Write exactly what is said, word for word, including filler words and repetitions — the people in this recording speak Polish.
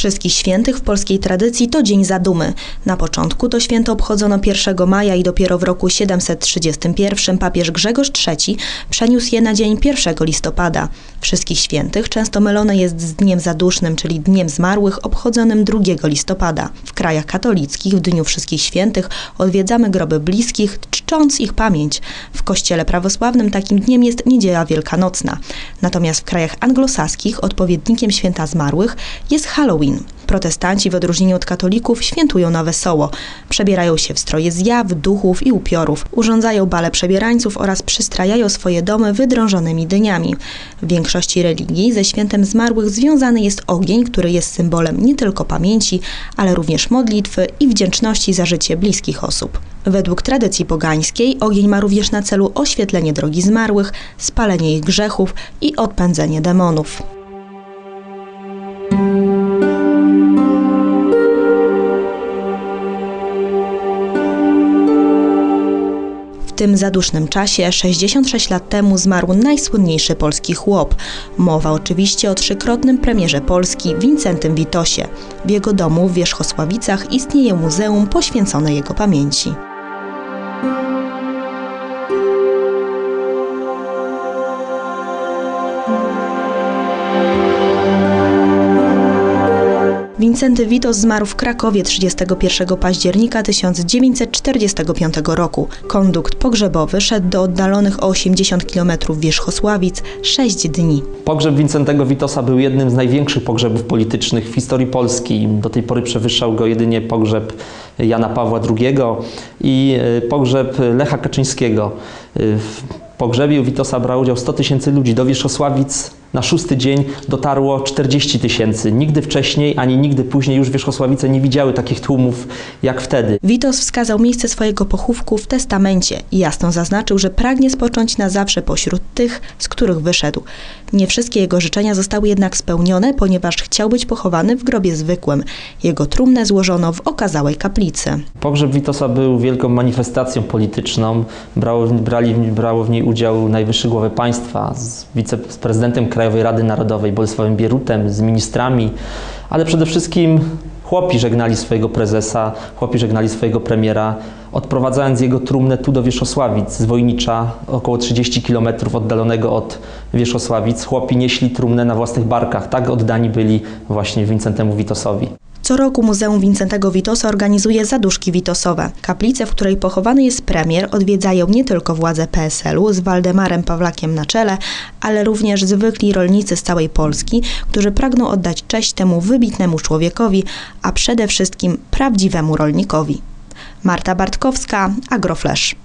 Wszystkich Świętych w polskiej tradycji to dzień zadumy. Na początku to święto obchodzono pierwszego maja i dopiero w roku siedemset trzydziestym pierwszym papież Grzegorz trzeci przeniósł je na dzień pierwszego listopada. Wszystkich Świętych często mylone jest z Dniem Zadusznym, czyli Dniem Zmarłych, obchodzonym drugiego listopada. W krajach katolickich w Dniu Wszystkich Świętych odwiedzamy groby bliskich, czcząc ich pamięć. W kościele prawosławnym takim dniem jest Niedziela Wielkanocna. Natomiast w krajach anglosaskich odpowiednikiem Święta Zmarłych jest Halloween. Protestanci w odróżnieniu od katolików świętują na wesoło. Przebierają się w stroje zjaw, duchów i upiorów. Urządzają bale przebierańców oraz przystrajają swoje domy wydrążonymi dyniami. W większości religii ze Świętem Zmarłych związany jest ogień, który jest symbolem nie tylko pamięci, ale również modlitwy i wdzięczności za życie bliskich osób. Według tradycji pogańskiej ogień ma również na celu oświetlenie drogi zmarłych, spalenie ich grzechów i odpędzenie demonów. W tym zadusznym czasie sześćdziesiąt sześć lat temu zmarł najsłynniejszy polski chłop. Mowa oczywiście o trzykrotnym premierze Polski Wincentym Witosie. W jego domu w Wierzchosławicach istnieje muzeum poświęcone jego pamięci. Wincenty Witos zmarł w Krakowie trzydziestego pierwszego października tysiąc dziewięćset czterdziestego piątego roku. Kondukt pogrzebowy szedł do oddalonych o osiemdziesiąt kilometrów Wierzchosławic sześć dni. Pogrzeb Wincentego Witosa był jednym z największych pogrzebów politycznych w historii Polski. Do tej pory przewyższał go jedynie pogrzeb Jana Pawła drugiego i pogrzeb Lecha Kaczyńskiego. W pogrzebie Witosa brał udział sto tysięcy ludzi. Do Wierzchosławic na szósty dzień dotarło czterdzieści tysięcy. Nigdy wcześniej, ani nigdy później już Wierzchosławice nie widziały takich tłumów jak wtedy. Witos wskazał miejsce swojego pochówku w testamencie i jasno zaznaczył, że pragnie spocząć na zawsze pośród tych, z których wyszedł. Nie wszystkie jego życzenia zostały jednak spełnione, ponieważ chciał być pochowany w grobie zwykłym. Jego trumnę złożono w okazałej kaplicy. Pogrzeb Witosa był wielką manifestacją polityczną. Brało, brali, brało w niej udział najwyższe głowy państwa z wiceprezydentem Krajowej Rady Narodowej Bolesławem Bierutem, z ministrami, ale przede wszystkim chłopi żegnali swojego prezesa, chłopi żegnali swojego premiera, odprowadzając jego trumnę tu do Wierzchosławic, z Wojnicza, około trzydzieści kilometrów oddalonego od Wierzchosławic. Chłopi nieśli trumnę na własnych barkach, tak oddani byli właśnie Wincentemu Witosowi. Co roku Muzeum Wincentego Witosa organizuje Zaduszki Witosowe. Kaplicę, w której pochowany jest premier, odwiedzają nie tylko władze P S L u z Waldemarem Pawlakiem na czele, ale również zwykli rolnicy z całej Polski, którzy pragną oddać cześć temu wybitnemu człowiekowi, a przede wszystkim prawdziwemu rolnikowi. Marta Bartkowska, Agroflesz.